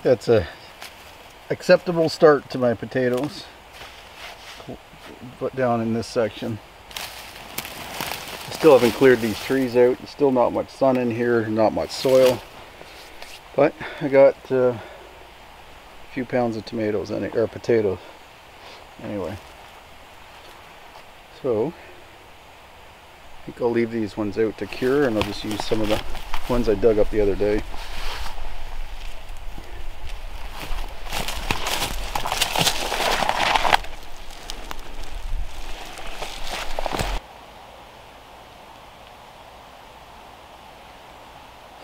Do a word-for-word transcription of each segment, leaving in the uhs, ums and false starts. think that's a acceptable start to my potatoes. Put down in this section. I still haven't cleared these trees out. There's still not much sun in here, not much soil, but I got uh, a few pounds of tomatoes in it, or potatoes anyway. So I think I'll leave these ones out to cure, and I'll just use some of the ones I dug up the other day.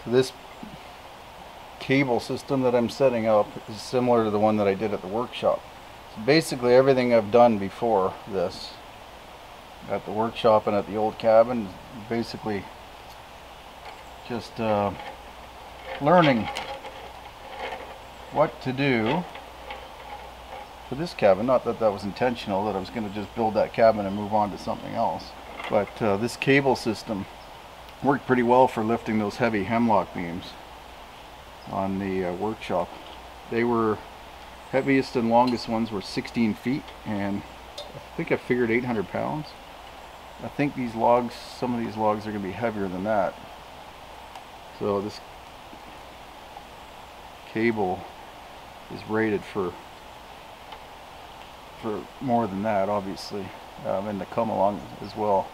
So this cable system that I'm setting up is similar to the one that I did at the workshop. So basically everything I've done before this at the workshop and at the old cabin, basically just uh, learning what to do for this cabin. Not that that was intentional, that I was going to just build that cabin and move on to something else, but uh, this cable system worked pretty well for lifting those heavy hemlock beams on the uh, workshop. They were heaviest and longest ones were sixteen feet, and I think I figured eight hundred pounds. I think these logs, some of these logs are going to be heavier than that. So this cable is rated for for more than that, obviously, um, and the come along as well,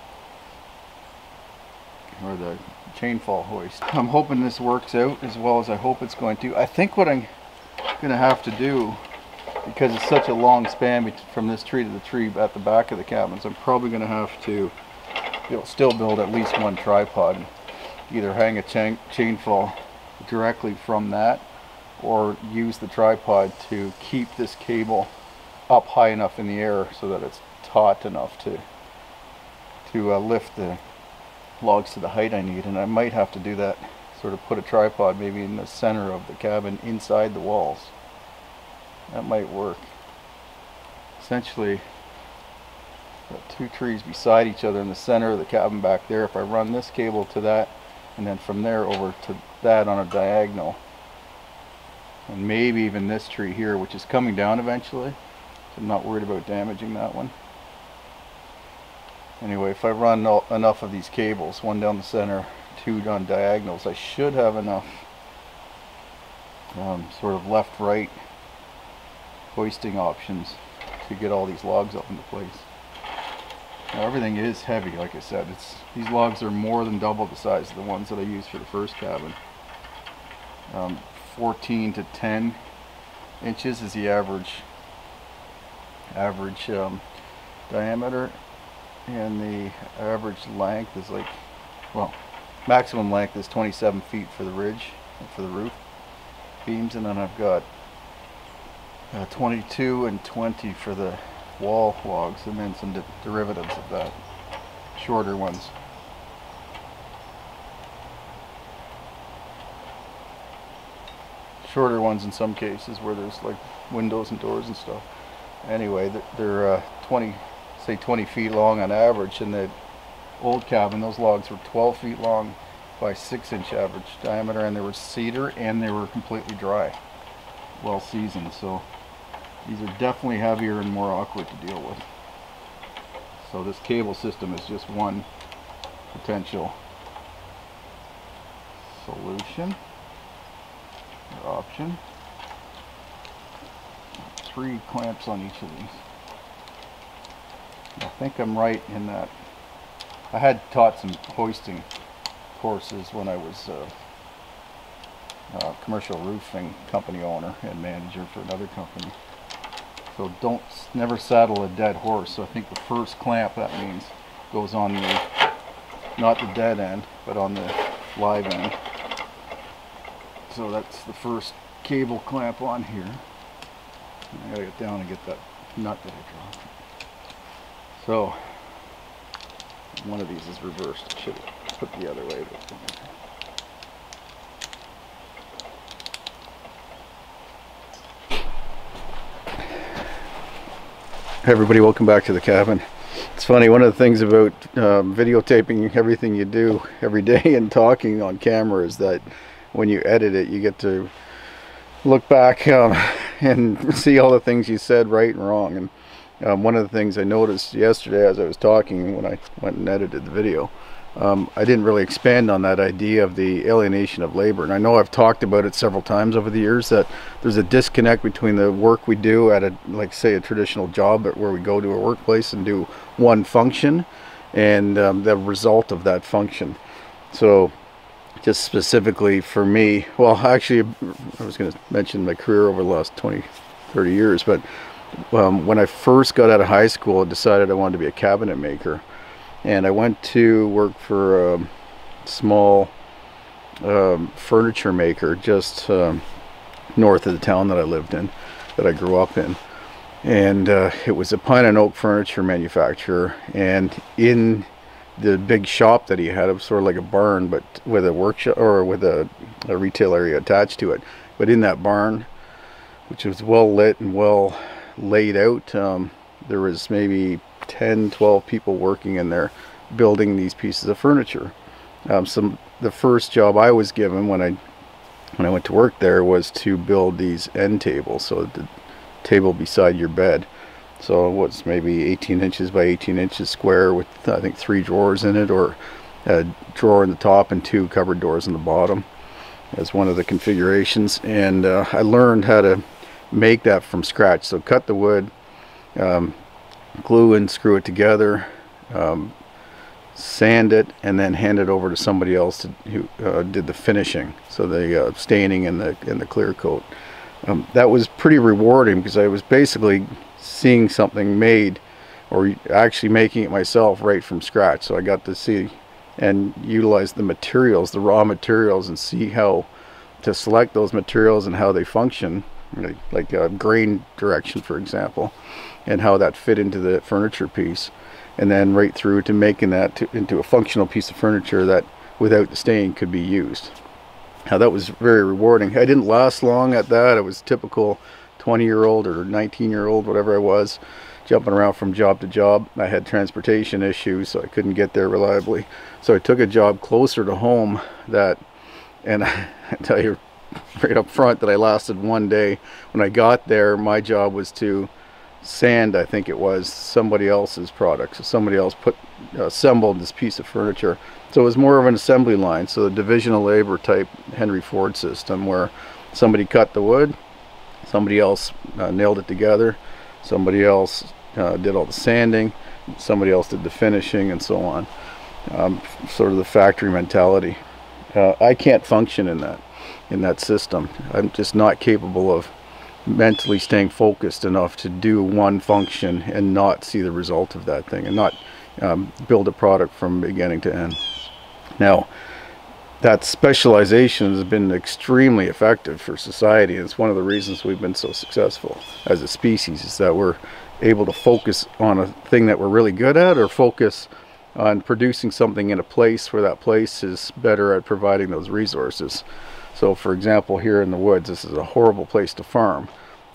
or the chain fall hoist. I'm hoping this works out as well as I hope it's going to. I think what I'm going to have to do, because it's such a long span from this tree to the tree at the back of the cabins, I'm probably going to have to still build at least one tripod and either hang a chain, chain fall directly from that, or use the tripod to keep this cable up high enough in the air so that it's taut enough to to uh, lift the logs to the height I need. And I might have to do that, sort of put a tripod maybe in the center of the cabin inside the walls. That might work. Essentially, got two trees beside each other in the center of the cabin back there. If I run this cable to that, and then from there over to that on a diagonal, and maybe even this tree here, which is coming down eventually, so I'm not worried about damaging that one. Anyway, if I run enough of these cables, one down the center, two on diagonals, I should have enough um, sort of left-right hoisting options to get all these logs up into place. Now everything is heavy, like I said. It's these logs are more than double the size of the ones that I used for the first cabin. Um, fourteen to ten inches is the average average um, diameter, and the average length is like, well, maximum length is twenty-seven feet for the ridge and for the roof beams, and then I've got Uh, twenty-two and twenty for the wall logs, and then some de derivatives of that, shorter ones. Shorter ones in some cases where there's like windows and doors and stuff. Anyway, they're, they're uh, twenty, say twenty feet long on average. In the old cabin, those logs were twelve feet long by six inch average diameter, and they were cedar and they were completely dry, well seasoned. So these are definitely heavier and more awkward to deal with. So this cable system is just one potential solution or option. Three clamps on each of these. I think I'm right in that. I had taught some hoisting courses when I was uh, Uh, commercial roofing company owner and manager for another company. So don't never saddle a dead horse. So I think the first clamp, that means, goes on the, not the dead end, but on the live end. So that's the first cable clamp on here. I gotta get down and get that nut that I dropped. So one of these is reversed. I should have put the other way. Hey everybody, welcome back to the cabin. It's funny, one of the things about um, videotaping everything you do every day and talking on camera is that when you edit it, you get to look back um, and see all the things you said right and wrong. And um, one of the things I noticed yesterday as I was talking when I went and edited the video, um, I didn't really expand on that idea of the alienation of labor. And I know I've talked about it several times over the years, that there's a disconnect between the work we do at a, like say a traditional job, but where we go to a workplace and do one function, and um, the result of that function. So just specifically for me, well, actually I was going to mention my career over the last twenty, thirty years, but um, when I first got out of high school, I decided I wanted to be a cabinet maker, and I went to work for a small um, furniture maker just um, north of the town that I lived in, that I grew up in. And uh, it was a pine and oak furniture manufacturer, and in the big shop that he had, it was sort of like a barn, but with a workshop or with a, a retail area attached to it. But in that barn, which was well lit and well laid out, um, there was maybe ten, twelve people working in there building these pieces of furniture. Um, some the first job I was given when I when I went to work there was to build these end tables, so the table beside your bed. So it was maybe eighteen inches by eighteen inches square with I think three drawers in it, or a drawer in the top and two cupboard doors in the bottom as one of the configurations. And uh, I learned how to make that from scratch. So cut the wood, um, glue and screw it together, um, sand it, and then hand it over to somebody else to, who uh, did the finishing, so the uh, staining and the, and the clear coat. Um, that was pretty rewarding because I was basically seeing something made, or actually making it myself right from scratch. So I got to see and utilize the materials, the raw materials, and see how to select those materials and how they function, like, like uh, grain direction, for example, and how that fit into the furniture piece, and then right through to making that to, into a functional piece of furniture that without the stain could be used. Now that was very rewarding. I didn't last long at that. I was typical twenty year old or nineteen year old, whatever I was, jumping around from job to job. I had transportation issues, so I couldn't get there reliably. So I took a job closer to home that, and I tell you right up front that I lasted one day. When I got there, my job was to sand, I think it was, somebody else's product. So somebody else put assembled this piece of furniture. So it was more of an assembly line, so the divisional labor type Henry Ford system, where somebody cut the wood, somebody else uh, nailed it together, somebody else uh, did all the sanding, somebody else did the finishing, and so on. Um, sort of the factory mentality. Uh, I can't function in that, in that system. I'm just not capable of mentally staying focused enough to do one function and not see the result of that thing, and not um, build a product from beginning to end. Now, that specialization has been extremely effective for society, and it's one of the reasons we've been so successful as a species, is that we're able to focus on a thing that we're really good at, or focus on producing something in a place where that place is better at providing those resources. So for example, here in the woods, this is a horrible place to farm.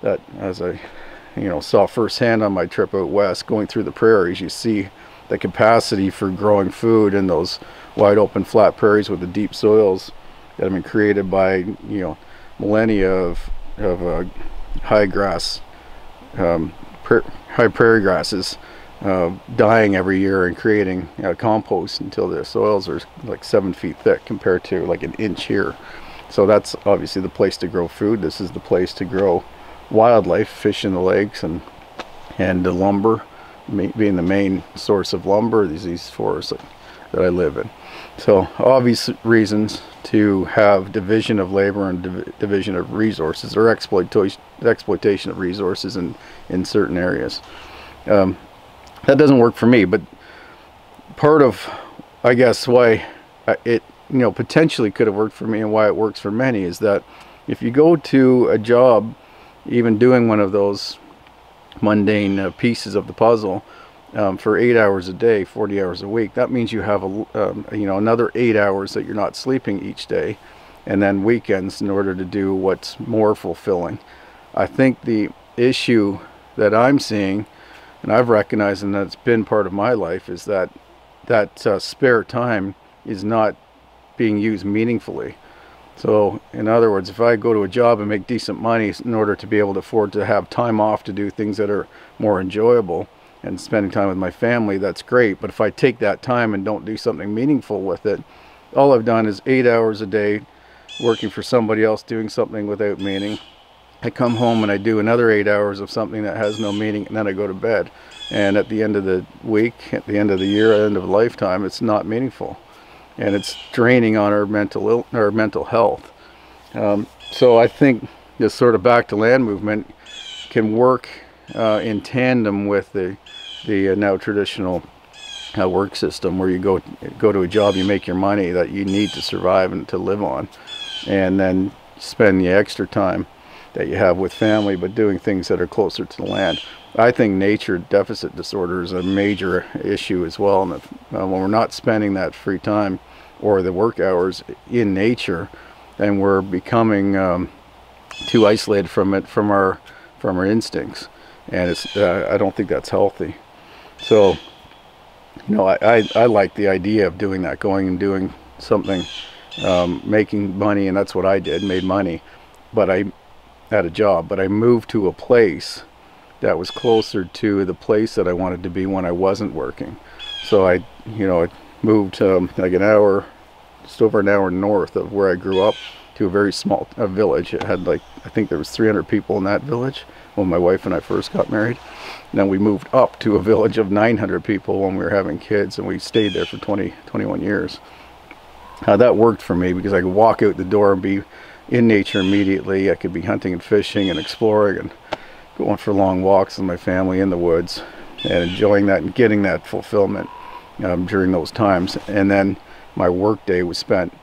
That, as I you know, saw firsthand on my trip out west, going through the prairies, you see the capacity for growing food in those wide open flat prairies with the deep soils that have been created by, you know, millennia of, of uh, high grass, um, pra high prairie grasses uh, dying every year and creating uh, compost until the soils are like seven feet thick compared to like an inch here. So that's obviously the place to grow food. This is the place to grow wildlife, fish in the lakes, and and the lumber, being the main source of lumber, these, these forests that, that I live in. So obvious reasons to have division of labor and div division of resources, or exploitation exploitation of resources in, in certain areas. Um, that doesn't work for me, but part of, I guess, why it you know potentially could have worked for me and why it works for many is that if you go to a job, even doing one of those mundane uh, pieces of the puzzle um, for eight hours a day, forty hours a week, that means you have a um, you know another eight hours that you're not sleeping each day, and then weekends in order to do what's more fulfilling. I think the issue that I'm seeing, and I've recognized, and that's been part of my life, is that that uh, spare time is not being used meaningfully. So in other words, if I go to a job and make decent money in order to be able to afford to have time off to do things that are more enjoyable and spending time with my family, that's great. But if I take that time and don't do something meaningful with it, all I've done is eight hours a day working for somebody else, doing something without meaning. I come home and I do another eight hours of something that has no meaning, and then I go to bed. And at the end of the week, at the end of the year, at the end of a lifetime, it's not meaningful. And it's draining on our mental, Ill our mental health. Um, so I think this sort of back to land movement can work uh, in tandem with the, the uh, now traditional uh, work system, where you go, go to a job, you make your money that you need to survive and to live on, and then spend the extra time that you have with family, but doing things that are closer to the land. I think nature deficit disorder is a major issue as well, and if, uh, when we're not spending that free time or the work hours in nature, then we're becoming um, too isolated from it, from our from our instincts, and it's uh, I don't think that's healthy. So, you know, I, I I like the idea of doing that, going and doing something, um, making money, and that's what I did, made money, but I at a job, but I moved to a place that was closer to the place that I wanted to be when I wasn't working. So I, you know, I moved um, like an hour, just over an hour north of where I grew up, to a very small a village. It had like, I think there was three hundred people in that village when my wife and I first got married. And then we moved up to a village of nine hundred people when we were having kids, and we stayed there for twenty, twenty-one years. Uh, that worked for me because I could walk out the door and be in nature immediately. I could be hunting and fishing and exploring and going for long walks with my family in the woods and enjoying that and getting that fulfillment um, during those times. And then my work day was spent,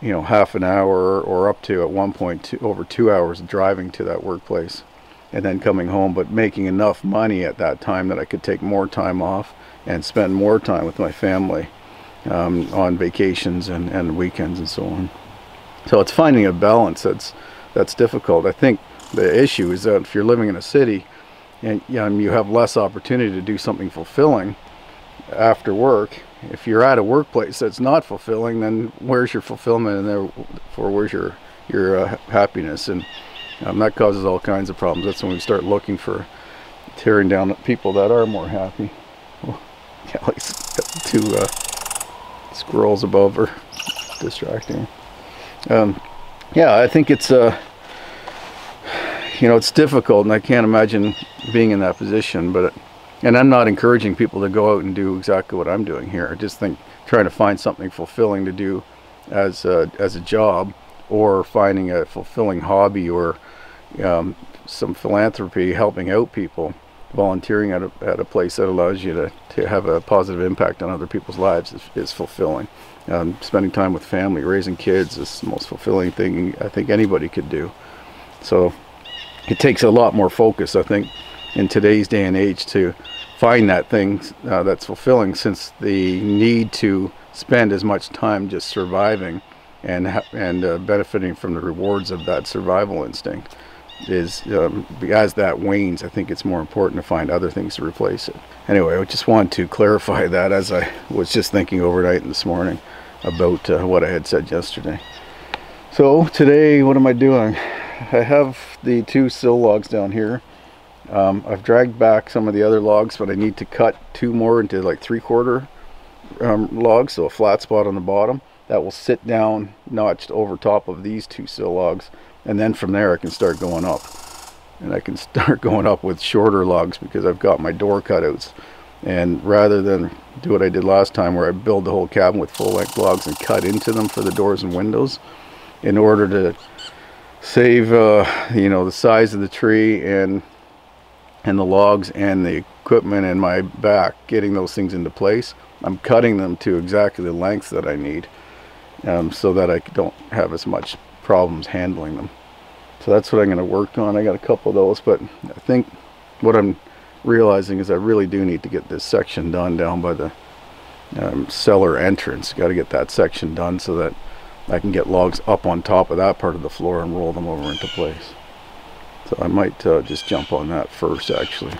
you know, half an hour or up to, at one point, two, over two hours driving to that workplace and then coming home, but making enough money at that time that I could take more time off and spend more time with my family um, on vacations and, and weekends and so on. So it's finding a balance that's that's difficult. I think the issue is that if you're living in a city and um, you have less opportunity to do something fulfilling after work. If you're at a workplace that's not fulfilling, then where's your fulfillment, and therefore where's your your uh, happiness? And um, that causes all kinds of problems. That's when we start looking for tearing down people that are more happy. Oh, yeah, like two uh, squirrels above are distracting. Um, yeah, I think it's uh, you know, it's difficult, and I can't imagine being in that position. But it, and I'm not encouraging people to go out and do exactly what I'm doing here. I just think trying to find something fulfilling to do as a, as a job, or finding a fulfilling hobby, or um, some philanthropy, helping out people, volunteering at a, at a place that allows you to, to have a positive impact on other people's lives is, is fulfilling. Um, spending time with family, raising kids is the most fulfilling thing I think anybody could do. So it takes a lot more focus, I think, in today's day and age to find that thing uh, that's fulfilling, since the need to spend as much time just surviving and, ha and uh, benefiting from the rewards of that survival instinct is, um, as that wanes, I think it's more important to find other things to replace it. Anyway, I just wanted to clarify that, as I was just thinking overnight and this morning about uh, what I had said yesterday. So today, what am I doing? I have the two sill logs down here. um, I've dragged back some of the other logs, but I need to cut two more into like three quarter um, logs, so a flat spot on the bottom that will sit down notched over top of these two sill logs, and then from there I can start going up, and I can start going up with shorter logs because I've got my door cutouts. And rather than do what I did last time, where I build the whole cabin with full length logs and cut into them for the doors and windows, in order to save uh, you know, the size of the tree and and the logs and the equipment and my back getting those things into place, I'm cutting them to exactly the lengths that I need, um, so that I don't have as much problems handling them. So that's what I'm going to work on. I got a couple of those, but I think what I'm realizing is I really do need to get this section done down by the um, cellar entrance. Got to get that section done so that I can get logs up on top of that part of the floor and roll them over into place. So I might uh, just jump on that first, actually.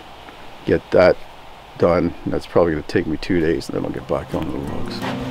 Get that done. That's probably going to take me two days, and then I'll get back on the logs.